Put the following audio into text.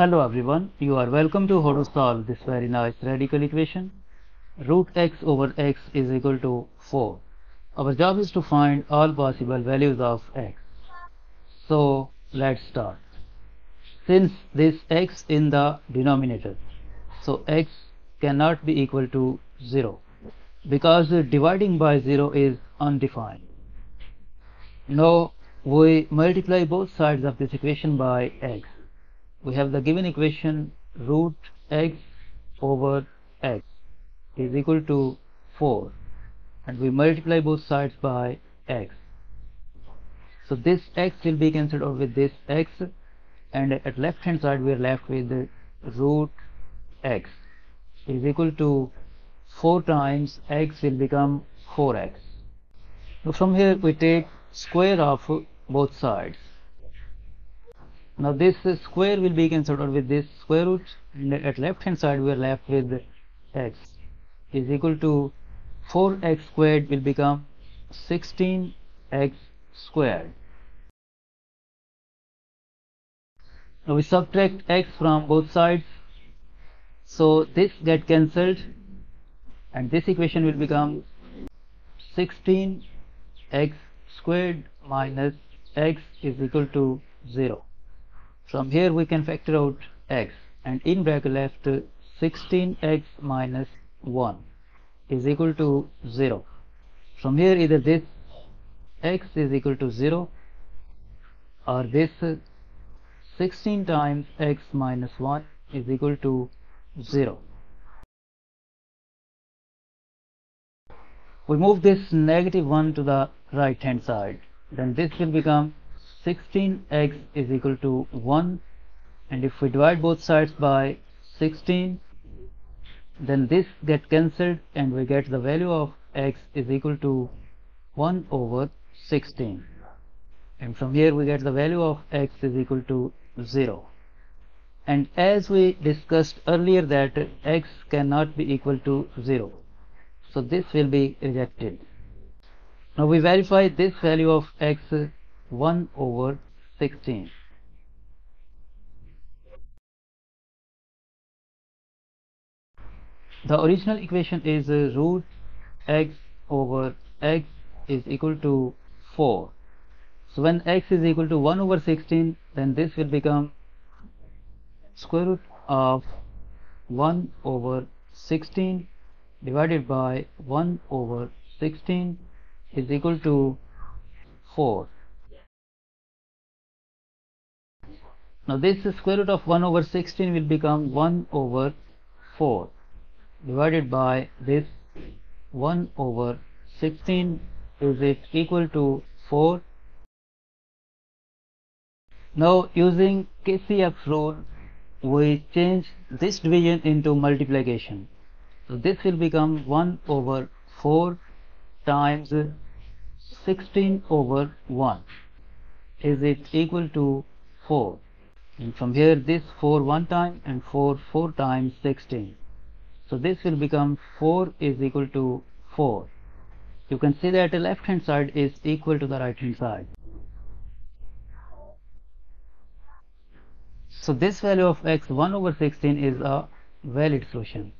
Hello everyone, you are welcome to how to solve this very nice radical equation. Root x over x is equal to 4. Our job is to find all possible values of x. So let's start. Since this x in the denominator, so x cannot be equal to 0 because dividing by 0 is undefined. Now we multiply both sides of this equation by x. We have the given equation root x over x is equal to 4, and we multiply both sides by x. So this x will be cancelled out with this x, and at left hand side we are left with the root x is equal to 4 times x will become 4x. So from here we take square of both sides. Now this square will be cancelled out with this square root, and at left hand side we are left with x is equal to 4x squared will become 16x squared. Now we subtract x from both sides, so this gets cancelled and this equation will become 16x squared minus x is equal to 0. From here we can factor out x, and in bracket left 16x minus 1 is equal to 0. From here either this x is equal to 0 or this 16 times x minus 1 is equal to 0. We move this negative 1 to the right hand side, then this will become 16x is equal to 1, and if we divide both sides by 16, then this gets cancelled and we get the value of x is equal to 1 over 16, and from here we get the value of x is equal to 0. And as we discussed earlier that x cannot be equal to 0, so this will be rejected. Now we verify this value of x 1 over 16. The original equation is root x over x is equal to 4. So when x is equal to 1 over 16, then this will become square root of 1 over 16 divided by 1 over 16 is equal to 4. Now this square root of 1 over 16 will become 1 over 4 divided by this 1 over 16 is equal to 4. Now using KCF rule we change this division into multiplication. So this will become 1 over 4 times 16 over 1 is equal to 4. And from here this 4 1 time and 4 times 16. So this will become 4 is equal to 4. You can see that the left hand side is equal to the right hand side. So this value of x 1 over 16 is a valid solution.